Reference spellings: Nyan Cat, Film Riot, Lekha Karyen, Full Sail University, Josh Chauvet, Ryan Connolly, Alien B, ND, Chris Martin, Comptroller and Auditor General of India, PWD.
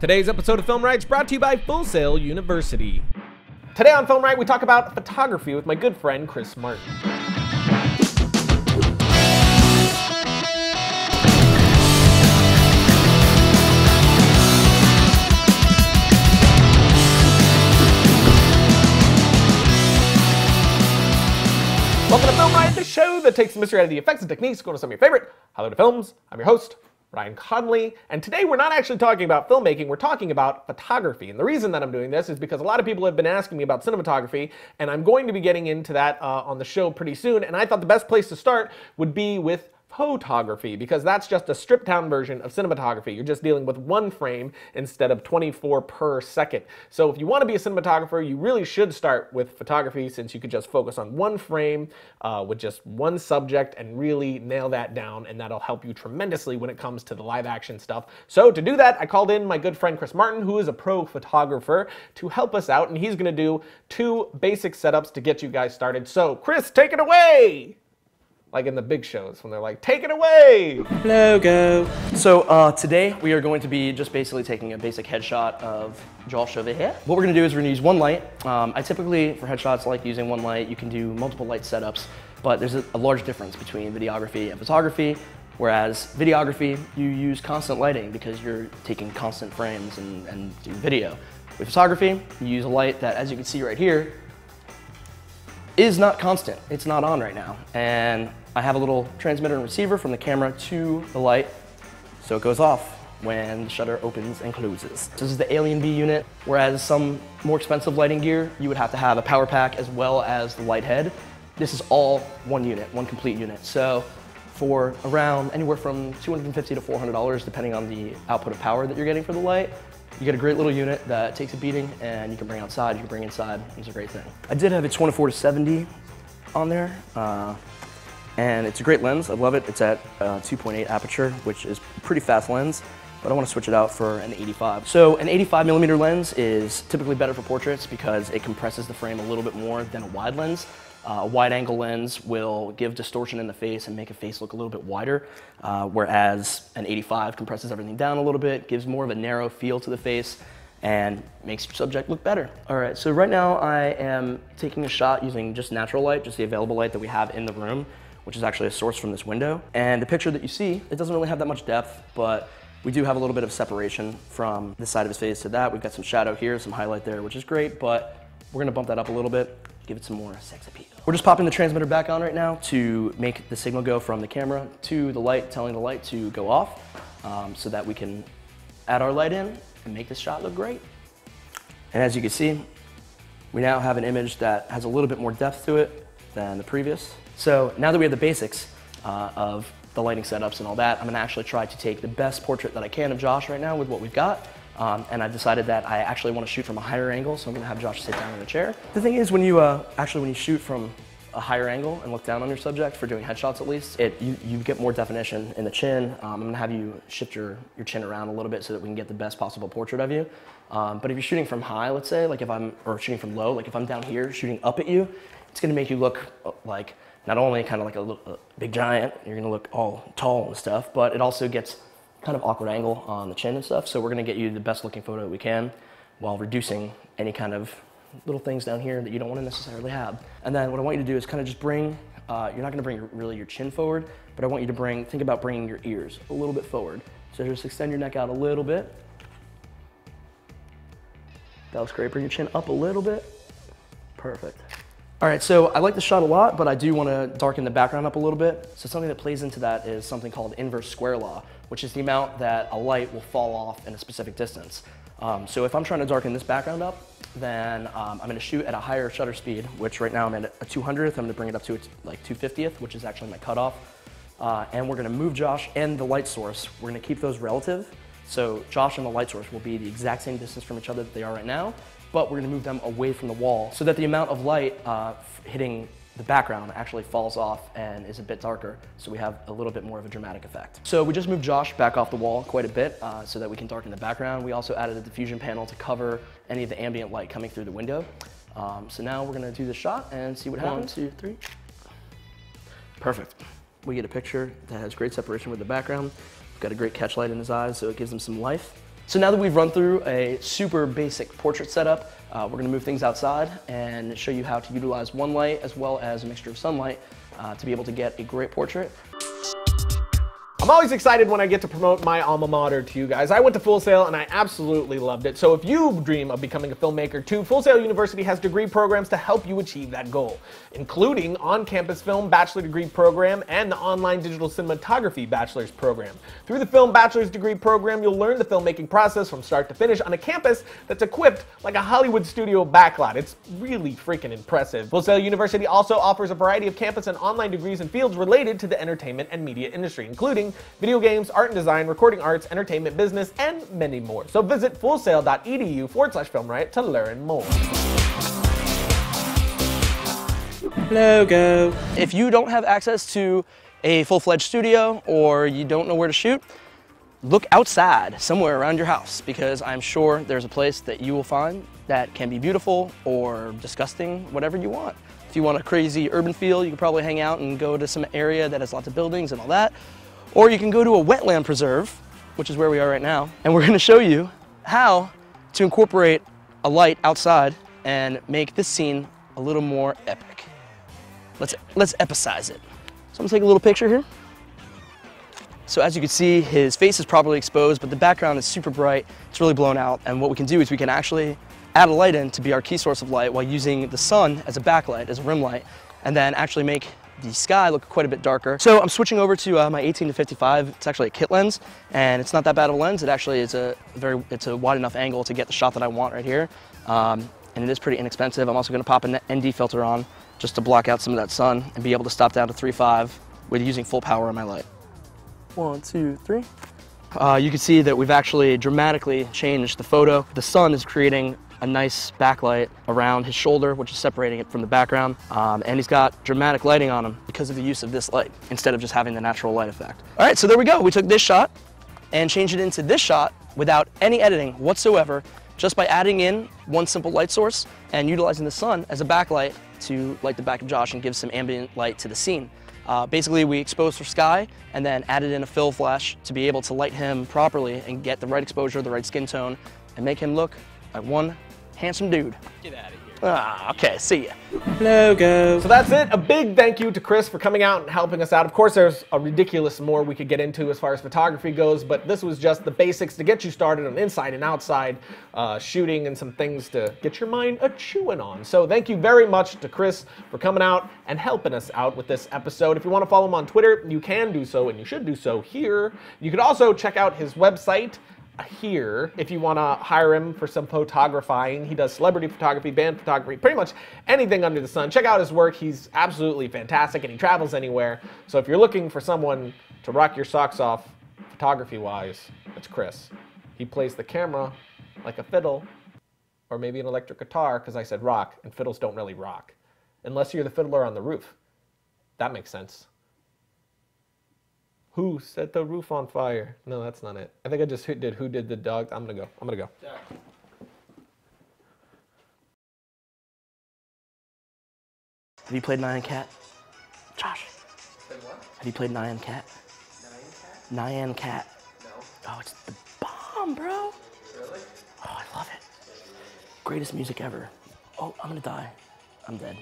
Today's episode of Film Riot is brought to you by Full Sail University. Today on Film Riot, we talk about photography with my good friend, Chris Martin. Welcome to Film Riot, the show that takes the mystery out of the effects and techniques going to some of your favorite Hollywood films. I'm your host, Ryan Connolly, and today we're not actually talking about filmmaking, we're talking about photography. And the reason that I'm doing this is because a lot of people have been asking me about cinematography, and I'm going to be getting into that on the show pretty soon, and I thought the best place to start would be with photography, because that's just a stripped down version of cinematography. You're just dealing with one frame instead of 24 per second. So if you want to be a cinematographer, you really should start with photography, since you could just focus on one frame with just one subject and really nail that down, and that'll help you tremendously when it comes to the live action stuff. So to do that, I called in my good friend Chris Martin, who is a pro photographer, to help us out, and he's going to do two basic setups to get you guys started. So Chris, take it away! Like in the big shows when they're like, take it away! Logo. So today we are going to be just basically taking a basic headshot of Josh Chauvet here. What we're gonna do is we're gonna use one light. I typically, for headshots, like using one light. You can do multiple light setups, but there's a large difference between videography and photography. Whereas videography, you use constant lighting because you're taking constant frames and do video. With photography, you use a light that, as you can see right here, is not constant. It's not on right now. And I have a little transmitter and receiver from the camera to the light, so it goes off when the shutter opens and closes. So this is the Alien B unit, whereas some more expensive lighting gear, you would have to have a power pack as well as the light head. This is all one unit, one complete unit. So for around anywhere from $250 to $400, depending on the output of power that you're getting for the light, you get a great little unit that takes a beating, and you can bring outside, you can bring inside. It's a great thing. I did have a 24-70 on there. And it's a great lens, I love it. It's at 2.8 aperture, which is a pretty fast lens, but I want to switch it out for an 85. So an 85 millimeter lens is typically better for portraits because it compresses the frame a little bit more than a wide lens. A wide angle lens will give distortion in the face and make a face look a little bit wider, whereas an 85 compresses everything down a little bit, gives more of a narrow feel to the face, and makes your subject look better. All right, so right now I am taking a shot using just natural light, just the available light that we have in the room, which is actually a source from this window. And the picture that you see, it doesn't really have that much depth, but we do have a little bit of separation from this side of his face to that. We've got some shadow here, some highlight there, which is great, but we're gonna bump that up a little bit, give it some more sex appeal. We're just popping the transmitter back on right now to make the signal go from the camera to the light, telling the light to go off, so that we can add our light in and make this shot look great. And as you can see, we now have an image that has a little bit more depth to it than the previous. So now that we have the basics of the lighting setups and all that, I'm gonna actually try to take the best portrait that I can of Josh right now with what we've got. And I've decided that I actually wanna shoot from a higher angle, so I'm gonna have Josh sit down in a chair. The thing is, when you when you shoot from a higher angle and look down on your subject, for doing headshots at least, you get more definition in the chin. I'm gonna have you shift your chin around a little bit so that we can get the best possible portrait of you. But if you're shooting from high, let's say, like if I'm, or shooting from low, like if I'm down here shooting up at you, it's gonna make you look like, not only kind of like a big giant, you're gonna look all tall and stuff, but it also gets kind of awkward angle on the chin and stuff. So we're gonna get you the best looking photo we can while reducing any kind of little things down here that you don't wanna necessarily have. And then what I want you to do is kind of just bring, you're not gonna bring really your chin forward, but I want you to bring, think about bringing your ears a little bit forward. So just extend your neck out a little bit. That was great, bring your chin up a little bit. Perfect. All right, so I like the shot a lot, but I do want to darken the background up a little bit. So something that plays into that is something called inverse square law, which is the amount that a light will fall off in a specific distance. So if I'm trying to darken this background up, then I'm going to shoot at a higher shutter speed, which right now I'm at a 200th. I'm going to bring it up to like 250th, which is actually my cutoff. And we're going to move Josh and the light source. We're going to keep those relative. So Josh and the light source will be the exact same distance from each other that they are right now, but we're gonna move them away from the wall so that the amount of light hitting the background actually falls off and is a bit darker, so we have a little bit more of a dramatic effect. So we just moved Josh back off the wall quite a bit so that we can darken the background. We also added a diffusion panel to cover any of the ambient light coming through the window. So now we're gonna do the shot and see what happens. One, two, three. Perfect. we get a picture that has great separation with the background. We've got a great catch light in his eyes, so it gives him some life. So now that we've run through a super basic portrait setup, we're gonna move things outside and show you how to utilize one light as well as a mixture of sunlight to be able to get a great portrait. I'm always excited when I get to promote my alma mater to you guys. I went to Full Sail and I absolutely loved it. So if you dream of becoming a filmmaker too, Full Sail University has degree programs to help you achieve that goal, including on-campus film bachelor degree program and the online digital cinematography bachelor's program. Through the film bachelor's degree program, you'll learn the filmmaking process from start to finish on a campus that's equipped like a Hollywood studio backlot. It's really freaking impressive. Full Sail University also offers a variety of campus and online degrees in fields related to the entertainment and media industry, including video games, art and design, recording arts, entertainment business, and many more. So visit fullsail.edu/filmriot to learn more. Logo. If you don't have access to a full-fledged studio or you don't know where to shoot, look outside somewhere around your house, because I'm sure there's a place that you will find that can be beautiful or disgusting, whatever you want. If you want a crazy urban feel, you can probably hang out and go to some area that has lots of buildings and all that. Or you can go to a wetland preserve, which is where we are right now, and we're gonna show you how to incorporate a light outside and make this scene a little more epic. Let's epicize it. So I'm gonna take a little picture here. So as you can see, his face is probably exposed, but the background is super bright, it's really blown out, and what we can do is we can actually add a light in to be our key source of light while using the sun as a backlight, as a rim light, and then actually make the sky look quite a bit darker. So I'm switching over to my 18 to 55. It's actually a kit lens, and it's not that bad of a lens. It actually is it's a wide enough angle to get the shot that I want right here. And it is pretty inexpensive. I'm also gonna pop an ND filter on just to block out some of that sun and be able to stop down to 3.5 with using full power on my light. 1, 2, 3. You can see that we've actually dramatically changed the photo. The sun is creating a nice backlight around his shoulder, which is separating it from the background. And he's got dramatic lighting on him because of the use of this light, instead of just having the natural light effect. All right, so there we go. We took this shot and changed it into this shot without any editing whatsoever, just by adding in one simple light source and utilizing the sun as a backlight to light the back of Josh and give some ambient light to the scene. Basically, we exposed for sky and then added in a fill flash to be able to light him properly and get the right exposure, the right skin tone, and make him look like one handsome dude. Get out of here. Ah, okay, see ya. Logo. So that's it. A big thank you to Chris for coming out and helping us out. Of course, there's a ridiculous more we could get into as far as photography goes, but this was just the basics to get you started on inside and outside shooting and some things to get your mind a-chewing on. So thank you very much to Chris for coming out and helping us out with this episode. If you want to follow him on Twitter, you can do so, and you should do so here. You could also check out his website here if you want to hire him for some photographing. He does celebrity photography, band photography, pretty much anything under the sun. Check out his work. He's absolutely fantastic, and he travels anywhere. So if you're looking for someone to rock your socks off photography-wise, it's Chris. He plays the camera like a fiddle, or maybe an electric guitar, because I said rock, and fiddles don't really rock. Unless you're the fiddler on the roof. That makes sense. Who set the roof on fire? No, that's not it. I think I just did who did the dog. I'm gonna go. Yeah. Have you played Nyan Cat? Josh. Played what? Have you played Nyan Cat? Nyan Cat? Nyan Cat. No. Oh, it's the bomb, bro. Really? Oh, I love it. Greatest music ever. Oh, I'm gonna die. I'm dead.